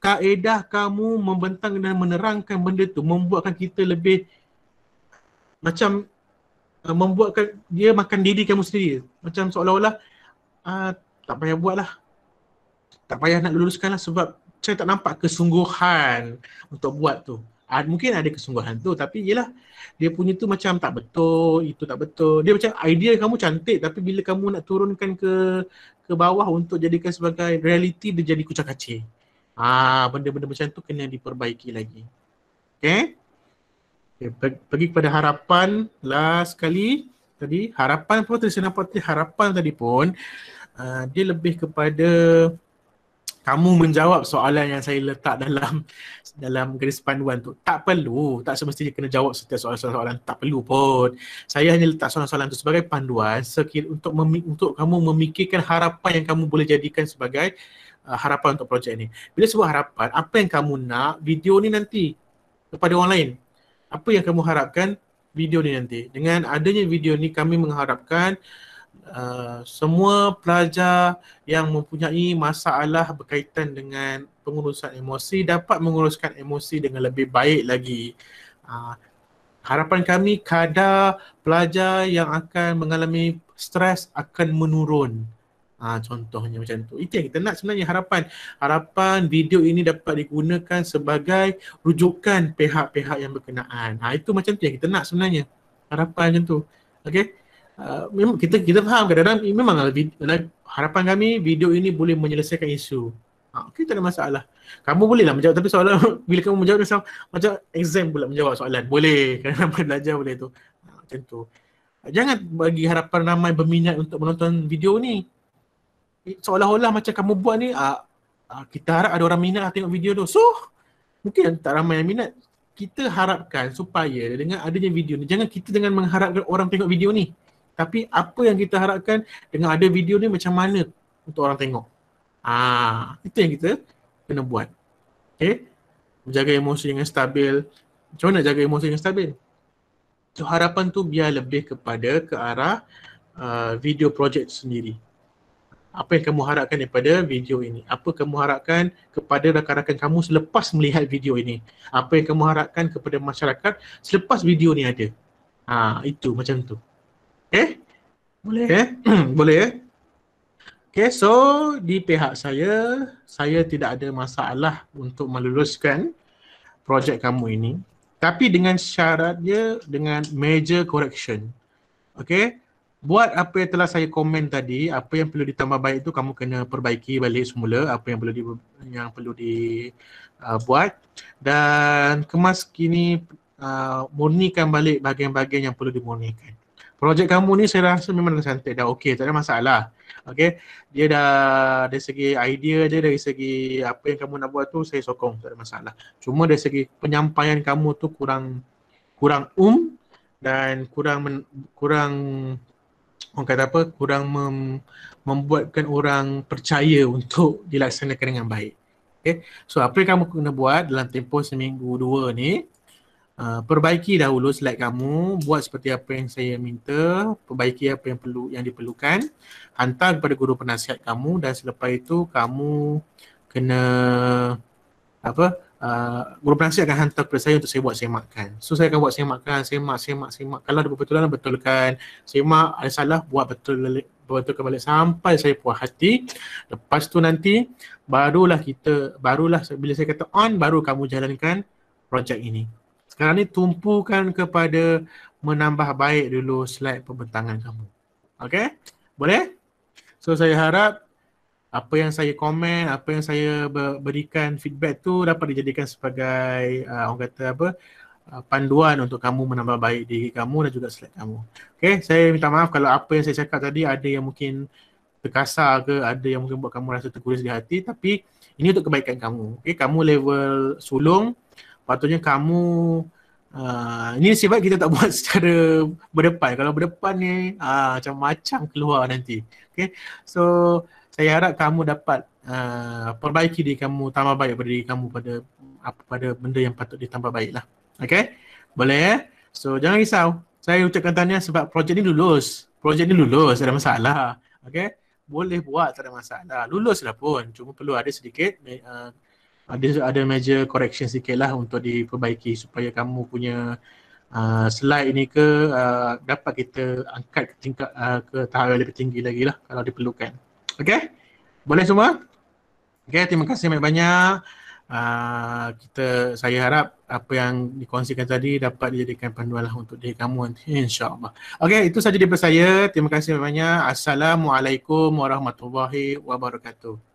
kaedah kamu membentang dan menerangkan benda tu membuatkan kita lebih macam Uh, membuatkan dia makan diri kamu sendiri. Macam seolah-olah uh, tak payah buat lah, tak payah nak luluskan lah, sebab saya tak nampak kesungguhan untuk buat tu. uh, Mungkin ada kesungguhan tu, tapi yelah, dia punya tu macam tak betul, itu tak betul. Dia macam idea kamu cantik, tapi bila kamu nak turunkan ke ke bawah untuk jadikan sebagai realiti, dia jadi kucak-kacir. Ah, uh, Benda-benda macam tu kena diperbaiki lagi. Okay? Okay, pergi kepada harapan lah sekali tadi. Harapan pun tadi saya nampak tadi, harapan tadi pun uh, dia lebih kepada kamu menjawab soalan yang saya letak dalam dalam garis panduan tu. Tak perlu, tak semestinya kena jawab setiap soalan-soalan, tak perlu pun. Saya hanya letak soalan-soalan tu sebagai panduan sekir, untuk mem, untuk kamu memikirkan harapan yang kamu boleh jadikan sebagai uh, harapan untuk projek ni. Bila sebut harapan, apa yang kamu nak video ni nanti kepada orang lain? Apa yang kamu harapkan video ni nanti? Dengan adanya video ni kami mengharapkan uh, semua pelajar yang mempunyai masalah berkaitan dengan pengurusan emosi dapat menguruskan emosi dengan lebih baik lagi. Uh, harapan kami kadar pelajar yang akan mengalami stres akan menurun. Ha, contohnya macam tu. Itu yang kita nak sebenarnya, harapan. Harapan video ini dapat digunakan sebagai rujukan pihak-pihak yang berkenaan. Ha, itu macam tu yang kita nak sebenarnya. Harapan macam tu. Okay. Uh, memang kita kita faham kadang-kadang memang harapan kami video ini boleh menyelesaikan isu. Ha, okay, tak ada masalah. Kamu bolehlah menjawab, tapi soalan bila kamu menjawab macam, macam exam pula menjawab soalan. Boleh. Kadang-kadang belajar boleh tu. Ha, macam tu. Jangan bagi harapan ramai berminat untuk menonton video ni. Seolah-olah macam kamu buat ni, uh, uh, kita harap ada orang minat tengok video tu. So mungkin tak ramai yang minat. Kita harapkan supaya dengan adanya video ni, jangan kita dengan mengharapkan orang tengok video ni, tapi apa yang kita harapkan dengan ada video ni macam mana untuk orang tengok. Ah, itu yang kita kena buat. Okay? Menjaga emosi dengan stabil. Macam mana nak jaga emosi dengan stabil? So harapan tu biar lebih kepada ke arah uh, video projek sendiri. Apa yang kamu harapkan daripada video ini? Apa kamu harapkan kepada rakan-rakan kamu selepas melihat video ini? Apa yang kamu harapkan kepada masyarakat selepas video ni ada? Ha, itu macam tu. Okay? Boleh? Okay? Boleh ya? Eh? Okay, so di pihak saya, saya tidak ada masalah untuk meluluskan projek kamu ini. Tapi dengan syaratnya, dengan major correction. Okay? Buat apa yang telah saya komen tadi, apa yang perlu ditambah baik tu kamu kena perbaiki balik semula, apa yang perlu di, yang perlu dibuat uh, dan kemas kini, uh, murnikan balik bahagian-bahagian yang perlu dimurnikan. Projek kamu ni saya rasa memang dah cantik, dah okey, tak ada masalah. Okey, dia dah dari segi idea dia, dari segi apa yang kamu nak buat tu saya sokong, tak ada masalah. Cuma dari segi penyampaian kamu tu kurang kurang um dan kurang men, kurang orang kata apa, kurang mem, membuatkan orang percaya untuk dilaksanakan dengan baik. Okay? So apa yang kamu kena buat dalam tempoh seminggu dua ni, Uh, perbaiki dahulu slide kamu, buat seperti apa yang saya minta, perbaiki apa yang perlu yang diperlukan, hantar kepada guru penasihat kamu, dan selepas itu kamu kena apa, uh, guru penasihat akan hantar kepada saya untuk saya buat semakan. So saya akan buat semakan, semak, semak, semak. Kalau ada perbetulan, betulkan. Semak, ada salah, buat betul, betulkan balik sampai saya puas hati. Lepas tu nanti barulah kita, barulah bila saya kata on, baru kamu jalankan projek ini. Sekarang ni tumpukan kepada menambah baik dulu slide pembentangan kamu. Okay? Boleh? So saya harap apa yang saya komen, apa yang saya berikan feedback tu dapat dijadikan sebagai uh, orang kata apa uh, panduan untuk kamu menambah baik diri kamu dan juga slide kamu. Okay? Saya minta maaf kalau apa yang saya cakap tadi ada yang mungkin terkasar ke, ada yang mungkin buat kamu rasa terkuris di hati, tapi ini untuk kebaikan kamu. Okay? Kamu level sulung, patutnya kamu, uh, ini sebab kita tak buat secara berdepan. Kalau berdepan ni uh, macam-macam keluar nanti. Okay. So saya harap kamu dapat uh, perbaiki diri kamu, tambah baik pada diri kamu pada apa, pada benda yang patut ditambah baik lah. Okay? Boleh ya? Eh? So jangan risau. Saya ucapkan tanya sebab projek ni lulus. Projek ni lulus, tak ada masalah. Okay? Boleh buat, tak ada masalah. Lulus lah pun. Cuma perlu ada sedikit uh, Ada ada major correction sikit lah untuk diperbaiki supaya kamu punya uh, slide ni ke uh, dapat kita angkat ke tingkat uh, ke tahap yang lebih tinggi lagi lah kalau diperlukan. Okay? Boleh semua? Okay, terima kasih banyak-banyak. Uh, kita, saya harap apa yang dikongsikan tadi dapat dijadikan panduan lah untuk diri kamu nanti, insyaAllah. Okay, itu saja daripada saya. Terima kasih banyak-banyak. Assalamualaikum warahmatullahi wabarakatuh.